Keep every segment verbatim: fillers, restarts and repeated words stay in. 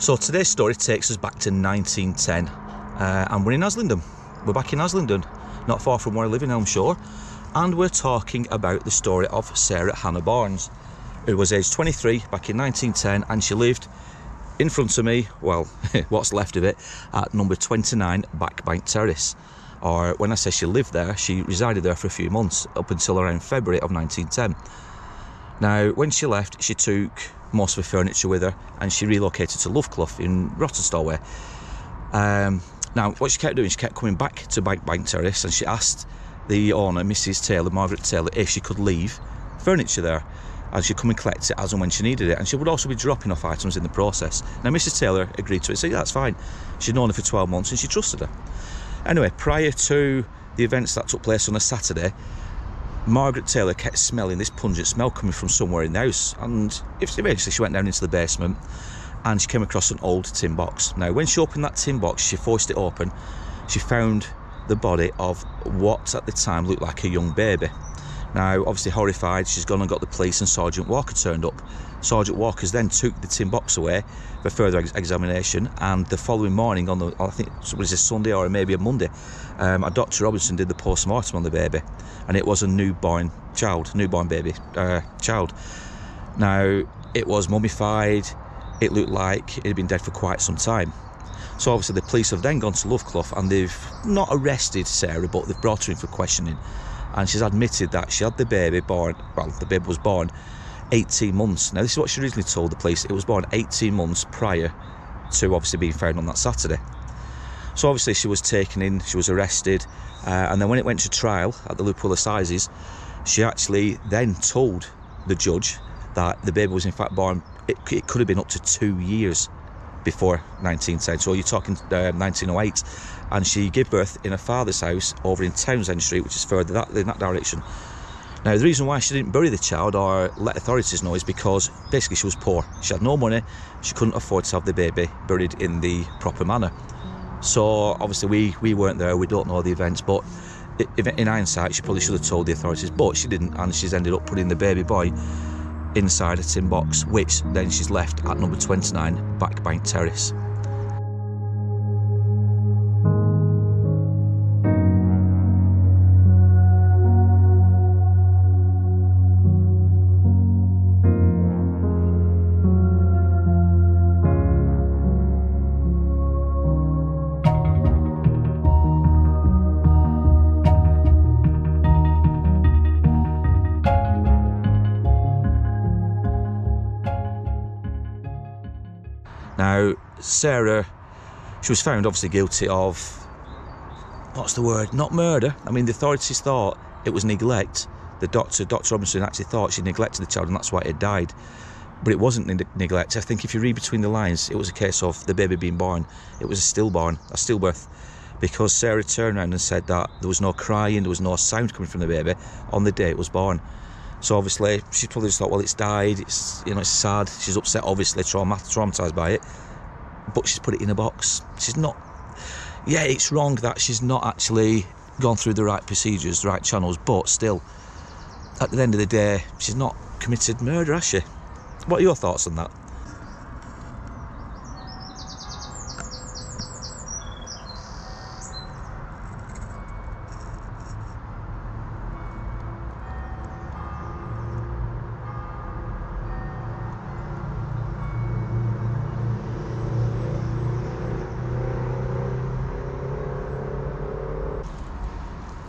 So today's story takes us back to nineteen ten, uh, and we're in Haslingden. We're back in Haslingden, not far from where I live in Helmshore, and we're talking about the story of Sarah Hannah Barnes, who was aged twenty-three back in nineteen ten, and she lived in front of me, well, what's left of it, at number twenty-nine Back Bank Terrace. Or when I say she lived there, she resided there for a few months, up until around February of nineteen ten. Now, when she left, she took most of her furniture with her, and she relocated to Loveclough in Rawtenstall Way. Um, now, what she kept doing, she kept coming back to Back Bank Terrace, and she asked the owner, Missus Taylor, Margaret Taylor, if she could leave furniture there, and she'd come and collect it as and when she needed it, and she would also be dropping off items in the process. Now, Missus Taylor agreed to it, said, yeah, that's fine. She'd known her for twelve months, and she trusted her. Anyway, prior to the events that took place on a Saturday, Margaret Taylor kept smelling this pungent smell coming from somewhere in the house, and eventually she went down into the basement and she came across an old tin box. Now, when she opened that tin box, she forced it open, she found the body of what at the time looked like a young baby. Now, obviously horrified, she's gone and got the police, and Sergeant Walker turned up. Sergeant Walker's then took the tin box away for further ex examination, and the following morning, on the, I think it was a Sunday or maybe a Monday, um, a Doctor Robinson did the post-mortem on the baby, and it was a newborn child, newborn baby uh, child. Now, it was mummified, it looked like it had been dead for quite some time. So obviously the police have then gone to Loveclough, and they've not arrested Sarah, but they've brought her in for questioning. And she's admitted that she had the baby born, well, the baby was born eighteen months. Now, this is what she originally told the police. It was born eighteen months prior to obviously being found on that Saturday. So obviously she was taken in, she was arrested, uh, and then when it went to trial at the Liverpool Assizes, she actually then told the judge that the baby was in fact born, it, it could have been up to two years before nineteen ten, so you're talking uh, nineteen oh eight, and she gave birth in her father's house over in Townsend Street, which is further that, in that direction. Now, the reason why she didn't bury the child or let authorities know is because basically she was poor, she had no money, she couldn't afford to have the baby buried in the proper manner. So obviously we, we weren't there, we don't know the events, but in hindsight she probably should have told the authorities, but she didn't, and she's ended up putting the baby boy inside a tin box, which then she's left at number twenty-nine Back Bank Terrace. Now, Sarah, she was found obviously guilty of, what's the word, not murder. I mean, the authorities thought it was neglect. The doctor, Dr. Robinson, actually thought she neglected the child, and that's why it died. But it wasn't neglect. I think if you read between the lines, it was a case of the baby being born. It was a stillborn, a stillbirth, because Sarah turned around and said that there was no crying, there was no sound coming from the baby on the day it was born. So obviously she probably just thought, well, it's died, it's, you know, it's sad, she's upset, obviously trauma traumatised by it, but she's put it in a box. She's not, yeah, it's wrong that she's not actually gone through the right procedures, the right channels, but still, at the end of the day, she's not committed murder, has she? What are your thoughts on that?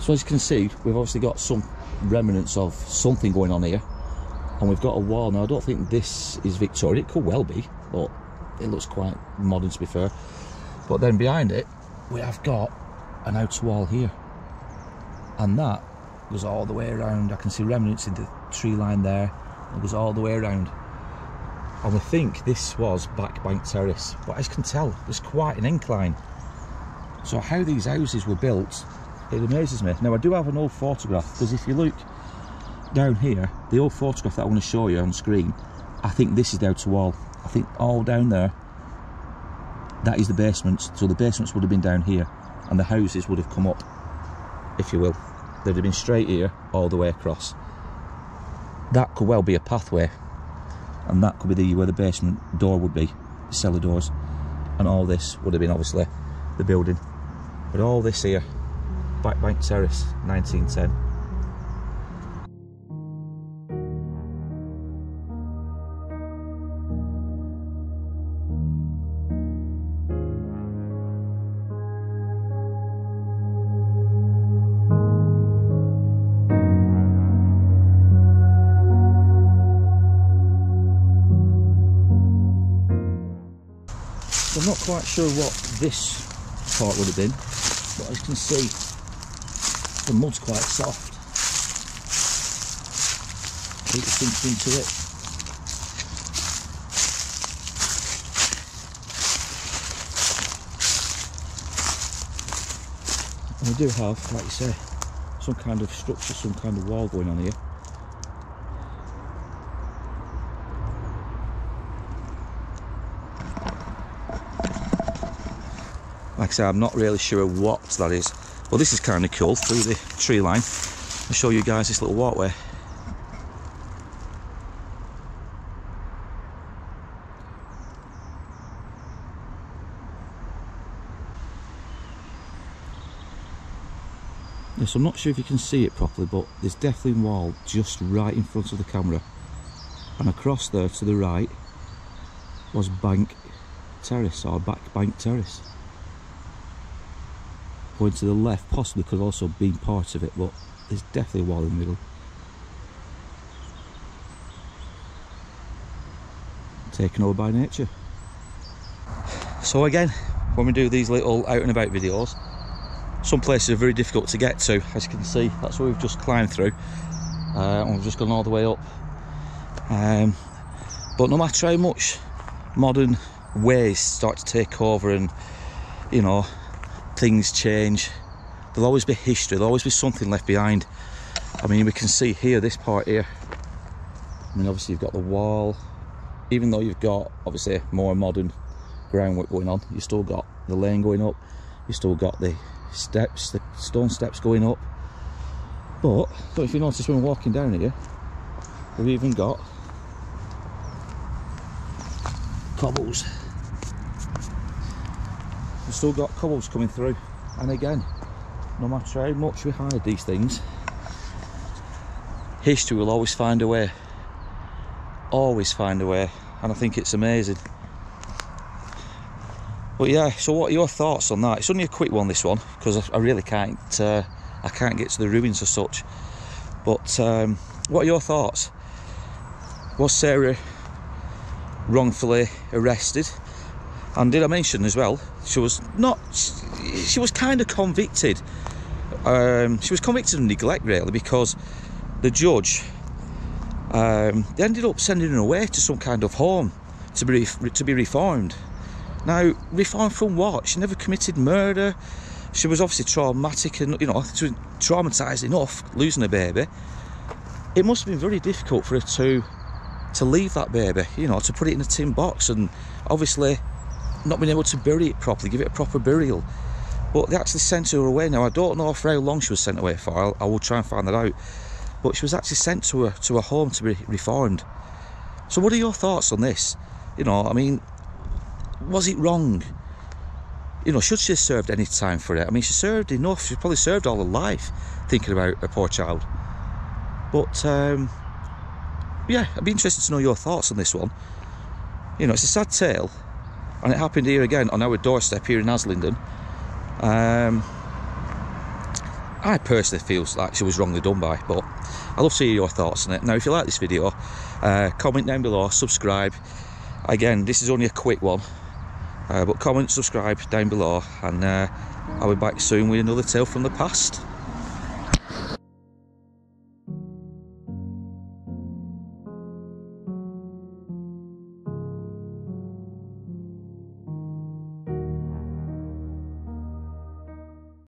So as you can see, we've obviously got some remnants of something going on here, and we've got a wall. Now, I don't think this is Victorian, it could well be, but it looks quite modern to be fair. But then behind it, we have got an outer wall here, and that goes all the way around. I can see remnants in the tree line there, it goes all the way around. And we think this was Back Bank Terrace, but as you can tell, there's quite an incline. So how these houses were built, it amazes me. Now, I do have an old photograph, because if you look down here, the old photograph that I want to show you on screen, I think this is the outer wall. I think all down there, that is the basement. So the basements would have been down here, and the houses would have come up, if you will. They'd have been straight here, all the way across. That could well be a pathway, and that could be the where the basement door would be, cellar doors. and all this would have been obviously the building. But all this here, Back Bank Terrace, nineteen ten. I'm not quite sure what this part would have been, but as you can see, the mud's quite soft. Keep sinking into it. And we do have, like you say, some kind of structure, some kind of wall going on here. Like I say, I'm not really sure what that is. Well, this is kind of cool, through the tree line. I'll show you guys this little walkway. Yeah, so I'm not sure if you can see it properly, but there's definitely a wall just right in front of the camera. And across there to the right was Bank Terrace, or Back Bank Terrace. Going to the left possibly could have also been part of it, but there's definitely a wall in the middle. Taken over by nature. So again, when we do these little out and about videos, some places are very difficult to get to. As you can see, that's what we've just climbed through, uh, and we've just gone all the way up. Um, but no matter how much modern ways start to take over, and you know, things change, there'll always be history, there'll always be something left behind. I mean, we can see here, this part here, I mean, obviously you've got the wall, even though you've got obviously more modern groundwork going on, you've still got the lane going up, you've still got the steps, the stone steps going up. But, but if you notice when we're walking down here, we've even got cobbles. We've still got cobbles coming through, and again, no matter how much we hide these things, history will always find a way, always find a way, and I think it's amazing. But yeah, so what are your thoughts on that? It's only a quick one, this one, because I really can't, uh, I can't get to the ruins as such. But um, what are your thoughts? Was Sarah wrongfully arrested? And did I mention as well, she was not, she was kind of convicted, um, she was convicted of neglect really, because the judge, um, they ended up sending her away to some kind of home to be, to be reformed. Now, reformed from what? She never committed murder, she was obviously traumatic, and you know, she was traumatised enough losing her baby. It must have been very difficult for her to, to leave that baby, you know, to put it in a tin box, and obviously not being able to bury it properly, give it a proper burial. But they actually sent her away now. I don't know for how long she was sent away for, I'll, I will try and find that out. But she was actually sent to a, to a home to be reformed. So what are your thoughts on this? You know, I mean, was it wrong? You know, should she have served any time for it? I mean, she served enough, she probably served all her life thinking about her poor child. But, um, yeah, I'd be interested to know your thoughts on this one. You know, it's a sad tale. And it happened here again, on our doorstep here in Haslingden. Um, I personally feel like she was wrongly done by, but I'd love to hear your thoughts on it. Now, if you like this video, uh, comment down below, subscribe. Again, this is only a quick one, uh, but comment, subscribe down below, and uh, I'll be back soon with another tale from the past.